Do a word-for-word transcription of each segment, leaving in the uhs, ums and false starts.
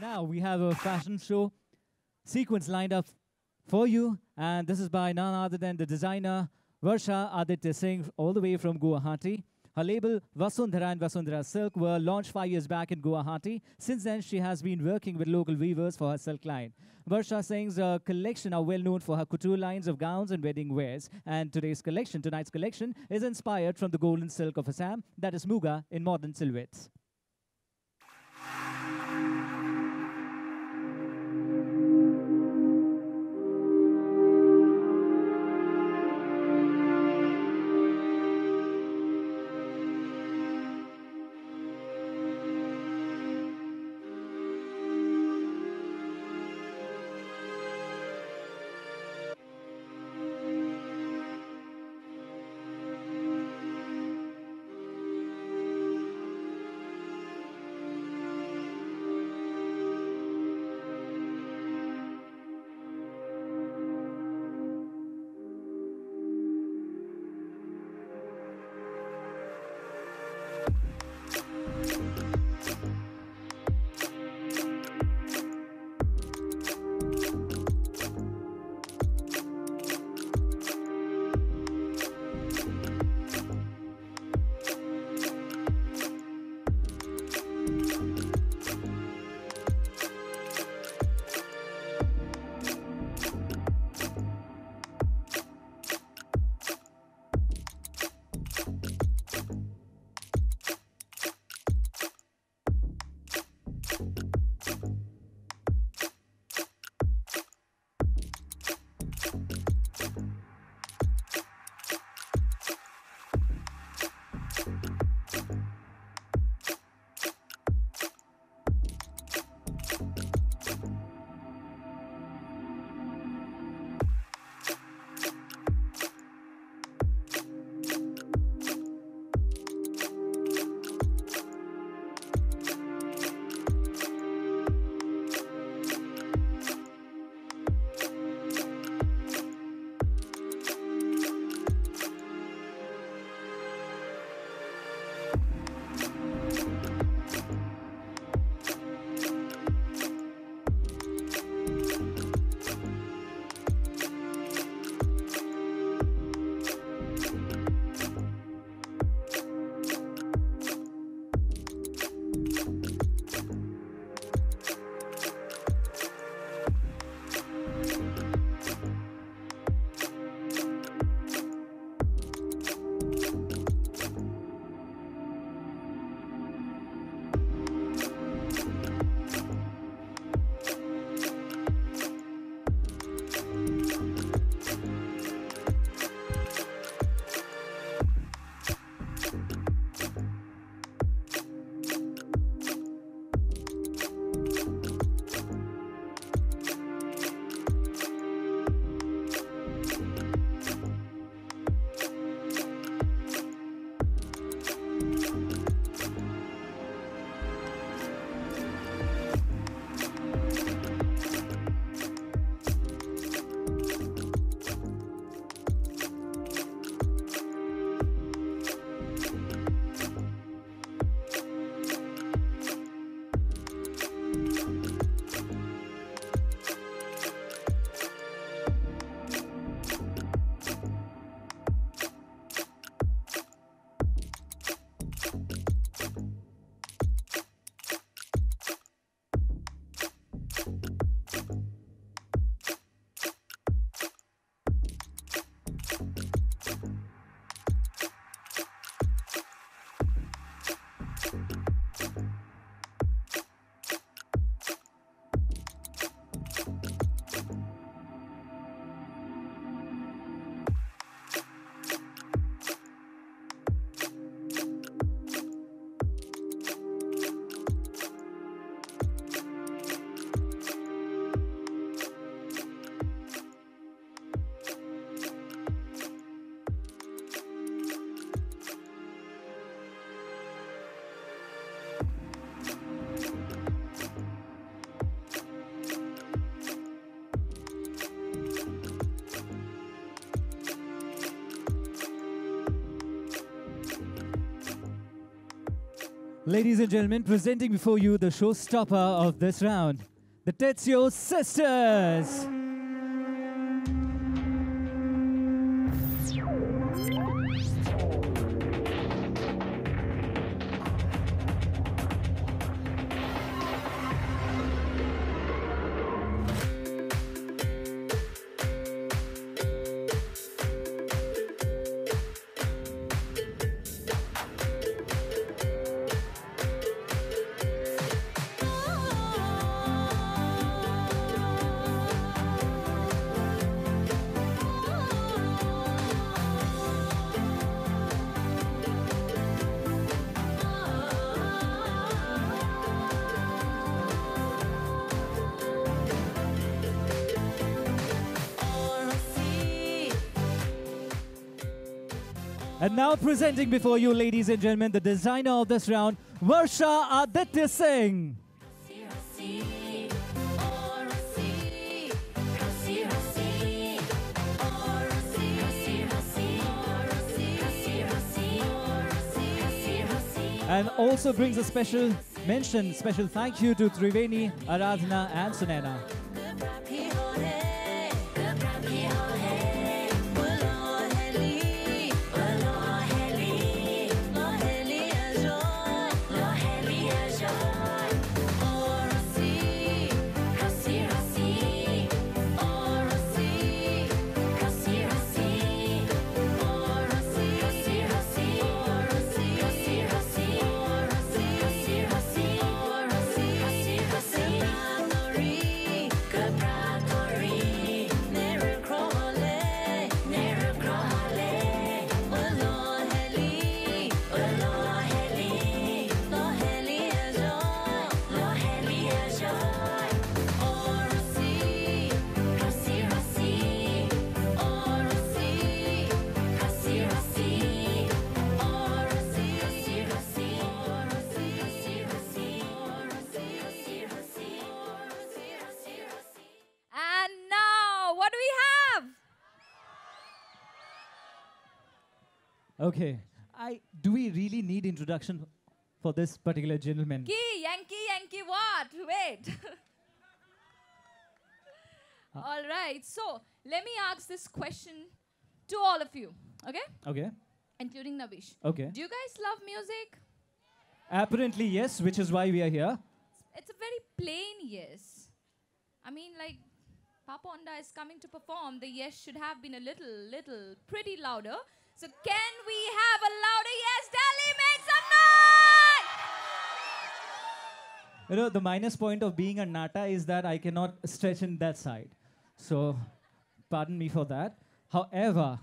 Now we have a fashion show sequence lined up for you, and this is by none other than the designer Barsha Aditya Singh, all the way from Guwahati. Her label Vasundhara and Vasundhara Silk were launched five years back in Guwahati. Since then, she has been working with local weavers for her silk line. Barsha Singh's uh, collection are well known for her couture lines of gowns and wedding wears. And today's collection, tonight's collection, is inspired from the golden silk of Assam, that is Muga in modern silhouettes. Ladies and gentlemen, presenting before you the showstopper of this round, the Tetseo Sisters. And now presenting before you, ladies and gentlemen, the designer of this round, Barsha Aditya Singh. And also brings a special mention, special thank you to Triveni, Aradhana and Sunena. Okay, I, do we really need introduction for this particular gentleman? Yankee, Yankee, Yankee, what? Wait. Huh? All right, so let me ask this question to all of you, okay? Okay. Including Nabeesh. Okay. Do you guys love music? Apparently, yes, which is why we are here. It's a very plain yes. I mean, like, Papa Onda is coming to perform. The yes should have been a little, little, pretty louder. So can we have a louder yes? Delhi, make some noise! You know, the minus point of being a nata is that I cannot stretch in that side. So pardon me for that. However,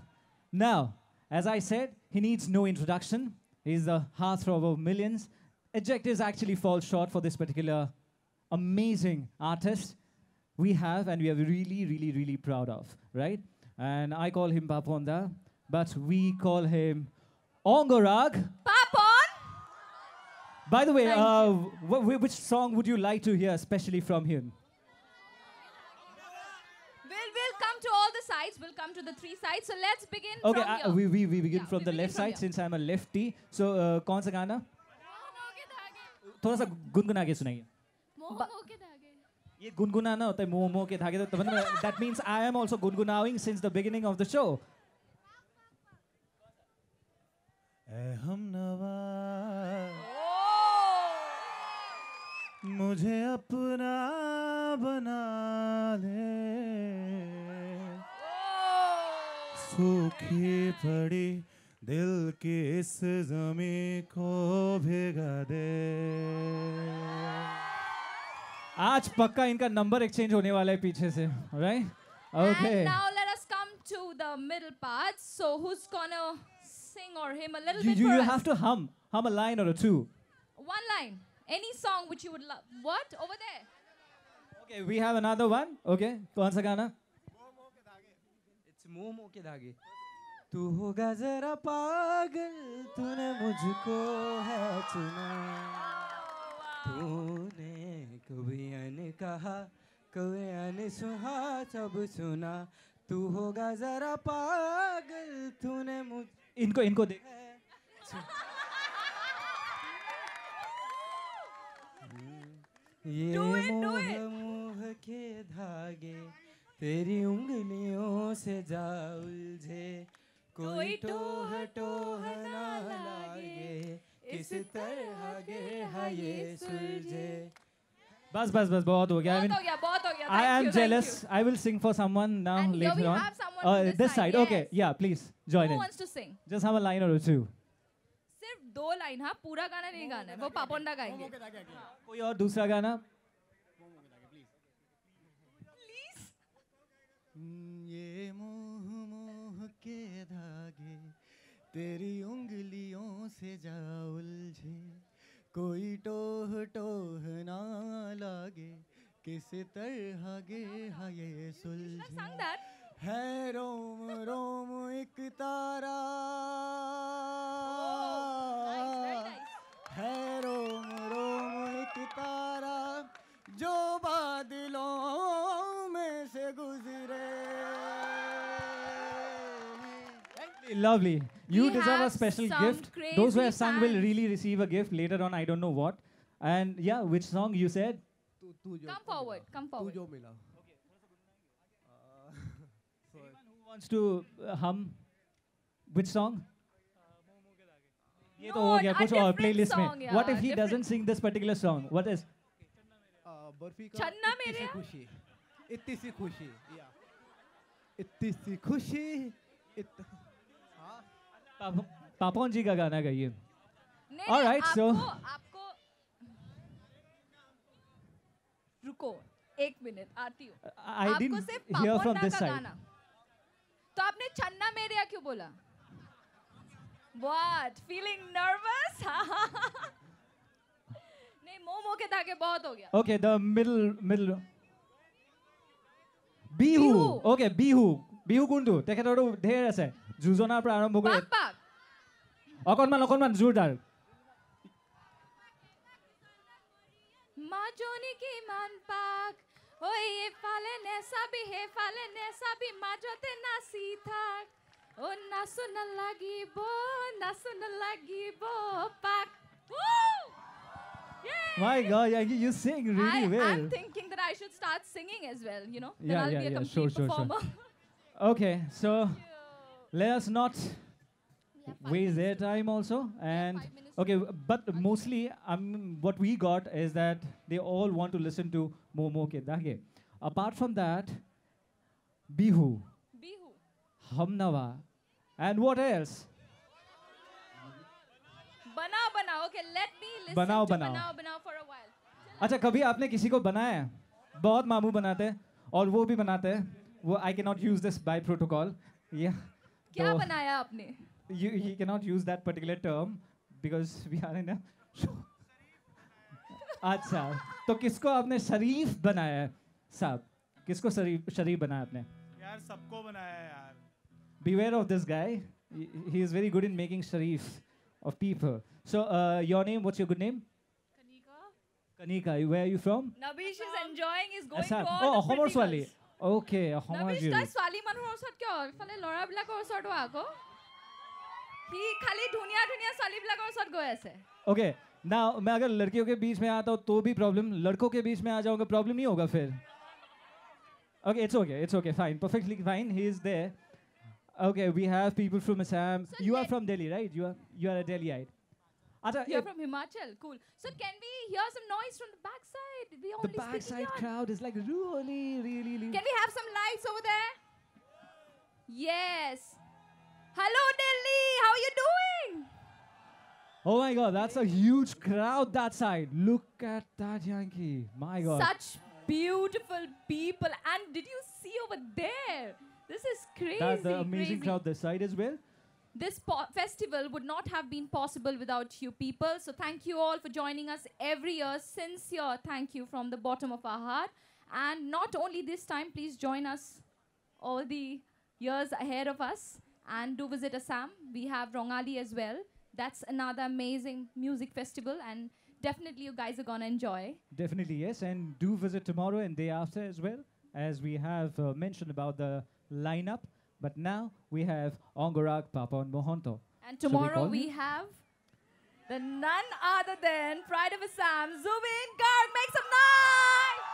now, as I said, he needs no introduction. He's the heartthrob of millions. Adjectives actually fall short for this particular amazing artist we have and we are really, really, really proud of, right? And I call him Papa Onda. But we call him Ongorag. Papon! By the way, uh, wh which song would you like to hear, especially from him? We'll, we'll come to all the sides. We'll come to the three sides. So let's begin okay, from uh, here. We, we, we begin yeah, from we the begin left from side here. Since I'm a lefty. So, uh, kaun sa gaana? Thoda sa gungun aage sunaiye. Ye gungunana hota hai, moh moh ke dhaage. That means I am also gungunawing since the beginning of the show. हमनवा मुझे अपना बना ले सूखी पड़ी दिल की इस ज़मीं को भिगा दे। आज पक्का इनका नंबर एक्सचेंज होने वाला है पीछे से, right? Okay. And now let us come to the middle part. So who's gonna or him a little you, bit you, you have to hum hum a line or a two one line any song which you would love what over there okay we have another one okay kaun sa gana it's moh moh ke dhage tu hoga zara pagal tune mujhko hai chuna tune kabhiya ne kaha kabhiya ne suha sab suna tu hoga zara pagal tune mujh इनको इनको देख Do it, do it. मोह के धागे तेरी उंगलियों से जाउलझे कोई टोह टोह ना लागे इस तरह गिरा ये सुलझे. बस बस बस बहुत हो गया. I mean, I am jealous. I will sing for someone now later on. Uh, this side, okay? Yeah, please join in. Who wants to sing? Just have a line or two. सिर्फ दो line हाँ पूरा गाना नहीं गाना है वो पापा ओंडा गाएंगे. कोई और दूसरा गाना? Please. ये मोह मोह के धागे तेरी उंगलियों से जा उलझे कोई टोह टोह ना लागे किस तरह गे हाये सुलझे है रोम रोम एक तारा है रोम रोम एक तारा जो बादलों में से गुजरे. Lovely. You deserve a special gift. Those who have sung will really receive a gift later on. I don't know what. And yeah, which song you said? Come forward. Come forward. तू जो मिला. Wants to uh, hum which song? No, a different song. Yeah. What if he doesn't sing this particular song? What is? Channa mere. Itni si khushi. Yeah. Itni si khushi. Haan. Papon ji ka gana gaiye. All right, so. आपको रुको एक minute आती हूँ. I didn't hear from this side. तो आपने छन्ना मेरिया क्यों बोला? What? Feeling nervous? नहीं मोमो के धागे बहुत हो गया. Okay, the middle middle. Bihu. Okay, Bihu. Bihu kundu. तेरे तो ढेर ऐसे. जूझोना प्रारंभ हो गया. पापा. अकोनमन अकोनमन ज़ूरदार. माजोनी की मान पाक. ओए ये फालन ऐसा भी है फालन ऐसा भी माजोते ना सीधा ओ ना सुन लगी बो ना सुन लगी बो पाक. My God, yeah, you sing really well. I'm thinking that I should start singing as well, you know. Then I'll be a complete performer. Okay, so let us not waste their time also. And okay, but mostly um, what we got is that they all want to listen to Moh Moh Ke Daage. Apart from that, Bihu, Bihu, Hamnawa, and what else? Banao Banao. Okay, let me listen banao, to banao. banao Banao for a while. अच्छा कभी आपने किसी को बनाया है? बहुत मामू बनाते हैं और वो भी बनाते हैं. वो I cannot use this by protocol. Yeah. क्या बनाया आपने? You he cannot use that particular term because we are in a show. अच्छा तो किसको आपने शरीफ बनाया है साहब? किसको शरीफ शरीफ बनाया आपने? यार सबको बनाया है यार. Beware of this guy. He is very good in making sharif of people. So uh, your name? What's your good name? Kanika. Kanika, where are you from? Nabeesh is enjoying. Is going to all the practicals. Oh, Homerswali. Okay, Homerswali. Nabeesh does Swali Manhorswat kya? Phale Laura Black Horswat waako. ही खाली दुनिया दुनिया सालिब लगाओ sir गो ऐसे. Okay, now मैं अगर लड़कियों के बीच में आता हूँ तो भी problem, लड़कों के बीच में आ जाऊँगा problem नहीं होगा फिर. Okay, it's okay, it's okay, fine, perfectly fine. He is there. Okay, we have people from Assam. You are from Delhi, right? You are you are a Delhiite. अच्छा. You are from Himachal, cool. So can we hear some noise from the backside? The only the backside crowd is like really, really, really. Can we have some lights over there? Yes. Hello Delhi, how are you doing? Oh my God, that's a huge crowd that side. Look at that Yankee, my God. Such beautiful people, and did you see over there? This is crazy. That's the amazing crazy. crowd this side as well. This festival would not have been possible without you people. So thank you all for joining us every year. Sincere thank you from the bottom of our heart. And not only this time, please join us all the years ahead of us. And do visit Assam. We have Rongali as well. That's another amazing music festival, and definitely you guys are gonna enjoy. Definitely yes, and do visit tomorrow and day after as well, as we have uh, mentioned about the lineup. But now we have Ongorag, Papon, Mahanta. And tomorrow we, we have Then none other than Pride of Assam, Zubin Garg, make some noise!